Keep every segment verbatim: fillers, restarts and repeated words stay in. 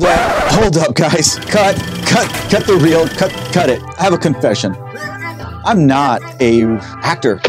Yeah, hold up, guys. Cut, cut, cut the reel. Cut, cut it. I have a confession. I'm not an actor.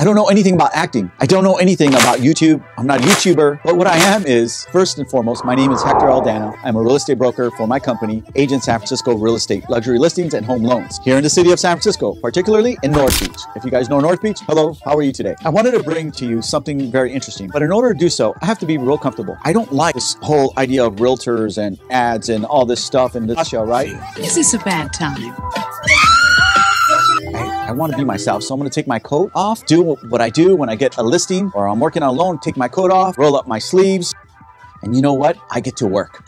I don't know anything about acting. I don't know anything about YouTube. I'm not a YouTuber. But what I am is, first and foremost, my name is Hector Aldana. I'm a real estate broker for my company, Agent San Francisco Real Estate Luxury Listings and Home Loans, here in the city of San Francisco, particularly in North Beach. If you guys know North Beach, hello, how are you today? I wanted to bring to you something very interesting, but in order to do so, I have to be real comfortable. I don't like this whole idea of realtors and ads and all this stuff in this show, right? Is this a bad time? I want to be myself, so I'm going to take my coat off, do what I do when I get a listing or I'm working on a loan, take my coat off, roll up my sleeves, and you know what? I get to work.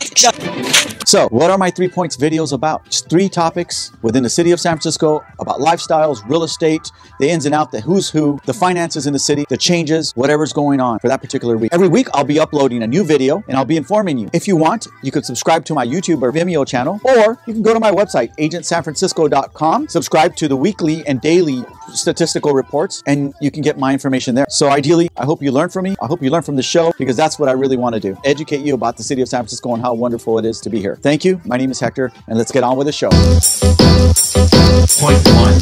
So what are my three points videos about? Just three topics within the city of San Francisco about lifestyles, real estate, the ins and outs, the who's who, the finances in the city, the changes, whatever's going on for that particular week. Every week, I'll be uploading a new video and I'll be informing you. If you want, you can subscribe to my YouTube or Vimeo channel, or you can go to my website, agent san francisco dot com, subscribe to the weekly and daily statistical reports, and you can get my information there. So ideally, I hope you learn from me. I hope you learn from the show, because that's what I really want to do. Educate you about the city of San Francisco and how wonderful it is to be here. Thank you. My name is Hector, and let's get on with the show. Point one.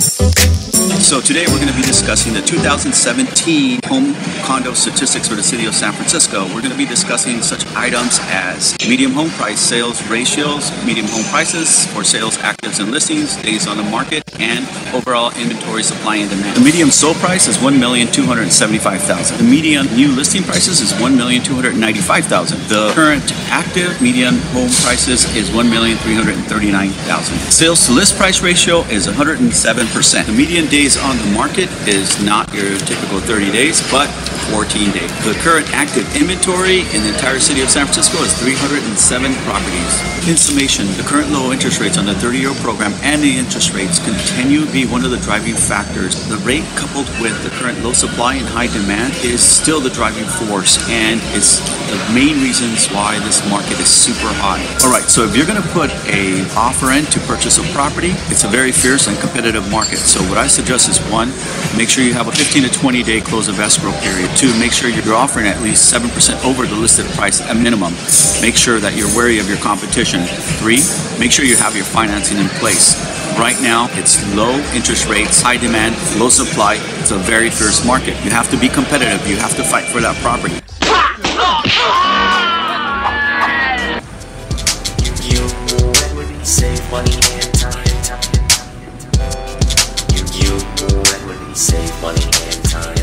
So today we're going to be discussing the two thousand seventeen home condo statistics for the city of San Francisco. We're going to be discussing such items as medium home price sales ratios, medium home prices for sales actives and listings, days on the market, and overall inventory supply and demand. The medium sold price is one million two hundred seventy-five thousand dollars. The median new listing prices is one million two hundred ninety-five thousand dollars. The current active median home prices is one million three hundred thirty-nine thousand dollars. Sales to list price ratio is one hundred seven percent. The median days on the market is not your typical thirty days, but fourteen days. The current active inventory in the entire city of San Francisco is three hundred seven properties. In summation, the current low interest rates on the thirty-year program and the interest rates continue to be one of the driving factors. The rate, coupled with the current low supply and high demand, is still the driving force and is the main reasons why this market is super hot. All right. So if you're going to put an offer in to purchase a property, it's a very fierce and competitive market. So what I suggest is, one, make sure you have a fifteen to twenty day close of escrow period. Two, make sure you're offering at least seven percent over the listed price at minimum. Make sure that you're wary of your competition. Three, make sure you have your financing in place. Right now, it's low interest rates, high demand, low supply. It's a very fierce market. You have to be competitive. You have to fight for that property. Save money and time. You, you, when we save money and time.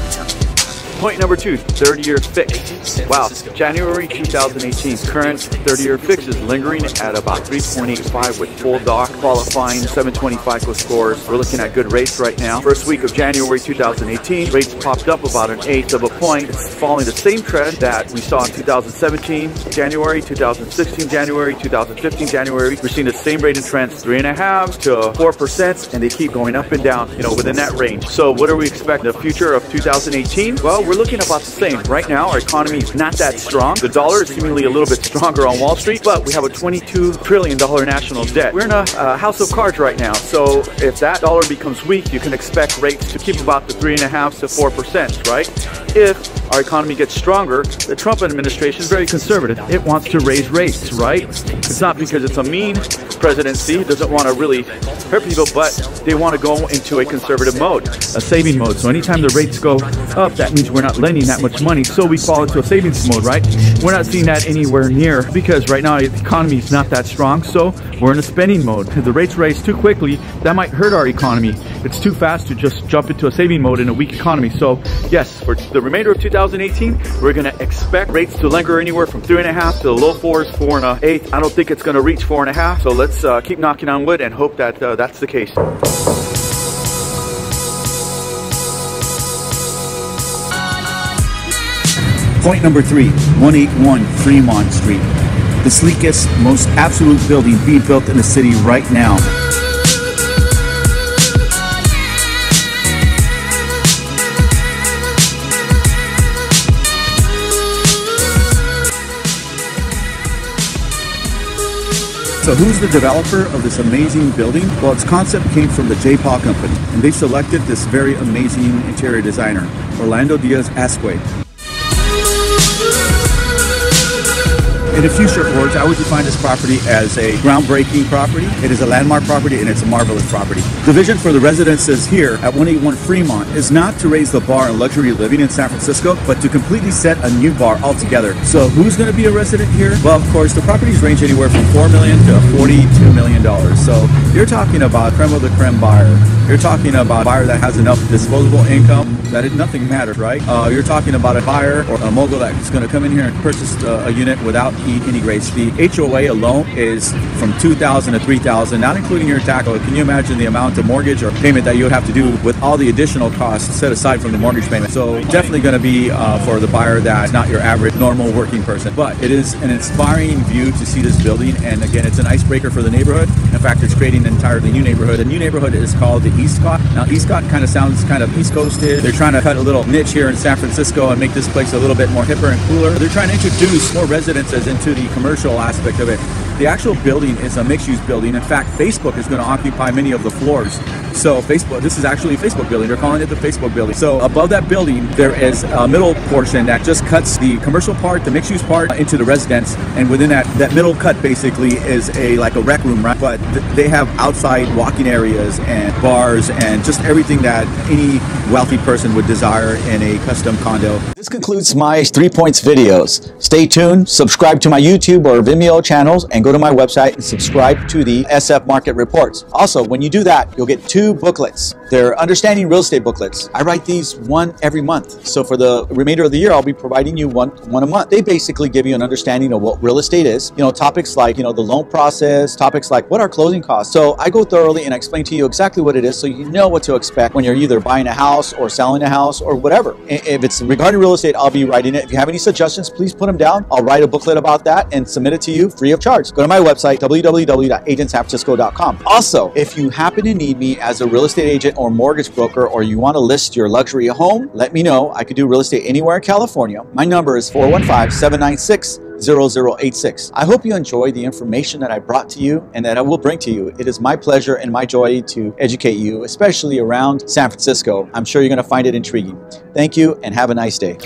Point number two, thirty-year fix. Wow, January two thousand eighteen, current thirty-year fix is lingering at about three point eight five with full doc, qualifying seven twenty FICO scores. We're looking at good rates right now. First week of January two thousand eighteen, rates popped up about an eighth of a point, following the same trend that we saw in two thousand seventeen, January, two thousand sixteen, January, two thousand fifteen, January. We're seeing the same rate in trends, three and a half to four percent, and they keep going up and down, you know, within that range. So what do we expect in the future of two thousand eighteen? Well, we're looking about the same. Right now, our economy is not that strong. The dollar is seemingly a little bit stronger on Wall Street, but we have a twenty-two trillion dollar national debt. We're in a uh, house of cards right now. So if that dollar becomes weak, you can expect rates to keep about the three and a half to four percent, right? If our economy gets stronger, the Trump administration is very conservative. It wants to raise rates, right? It's not because it's a mean presidency, it doesn't want to really hurt people, but they want to go into a conservative mode, a saving mode. So anytime the rates go up, that means we're not lending that much money, so we fall into a savings mode, right? We're not seeing that anywhere near, because right now the economy is not that strong, so we're in a spending mode. If the rates rise too quickly, that might hurt our economy. It's too fast to just jump into a saving mode in a weak economy. So yes, for the remainder of two thousand eighteen, we're going to expect rates to linger anywhere from three and a half to the low fours, four and a eighth. I don't think it's going to reach four and a half. So let's uh, keep knocking on wood and hope that uh, that's the case. Point number three, one eighty-one Fremont Street. The sleekest, most absolute building being built in the city right now. So who's the developer of this amazing building? Well, its concept came from the J-Paw company, and they selected this very amazing interior designer, Orlando Diaz Asque. In a few short words, I would define this property as a groundbreaking property. It is a landmark property, and it's a marvelous property. The vision for the residences here at one eighty-one Fremont is not to raise the bar in luxury living in San Francisco, but to completely set a new bar altogether. So who's going to be a resident here? Well, of course, the properties range anywhere from four million dollars to forty-two million dollars. So you're talking about creme of the creme buyer. You're talking about a buyer that has enough disposable income that it, nothing matters, right? Uh, you're talking about a buyer or a mogul that's going to come in here and purchase uh, a unit without any rates. The H O A alone is from two thousand dollars to three thousand dollars, not including your tax. Can you imagine the amount of mortgage or payment that you would have to do with all the additional costs set aside from the mortgage payment? So definitely going to be uh, for the buyer that's not your average normal working person. But it is an inspiring view to see this building, and again, it's an icebreaker for the neighborhood. In fact, it's creating an entirely new neighborhood. The new neighborhood is called the Eastcott. Now, Eastcott kind of sounds kind of East Coasted. They're trying to cut a little niche here in San Francisco and make this place a little bit more hipper and cooler. They're trying to introduce more residences into the commercial aspect of it. The actual building is a mixed-use building. In fact, Facebook is going to occupy many of the floors. So Facebook, this is actually a Facebook building. They're calling it the Facebook building. So above that building, there is a middle portion that just cuts the commercial part, the mixed-use part, into the residence. And within that, that middle cut basically is a like a rec room, right? But th they have outside walking areas and bars and just everything that any wealthy person would desire in a custom condo. This concludes my Three Points videos. Stay tuned, subscribe to my YouTube or Vimeo channels, and go to my website and subscribe to the S F Market Reports. Also, when you do that, you'll get two booklets. They're understanding real estate booklets. I write these one every month. So for the remainder of the year, I'll be providing you one, one a month. They basically give you an understanding of what real estate is. You know, topics like, you know, the loan process, topics like what are closing costs. So I go thoroughly and I explain to you exactly what it is so you know what to expect when you're either buying a house or selling a house or whatever. If it's regarding real estate, I'll be writing it. If you have any suggestions, please put them down. I'll write a booklet about that and submit it to you free of charge. Go to my website, W W W dot agent san francisco dot com. Also, if you happen to need me as a real estate agent or mortgage broker, or you want to list your luxury home, let me know. I could do real estate anywhere in California. My number is four one five, seven nine six, zero zero eight six. I hope you enjoy the information that I brought to you and that I will bring to you. It is my pleasure and my joy to educate you, especially around San Francisco. I'm sure you're going to find it intriguing. Thank you and have a nice day.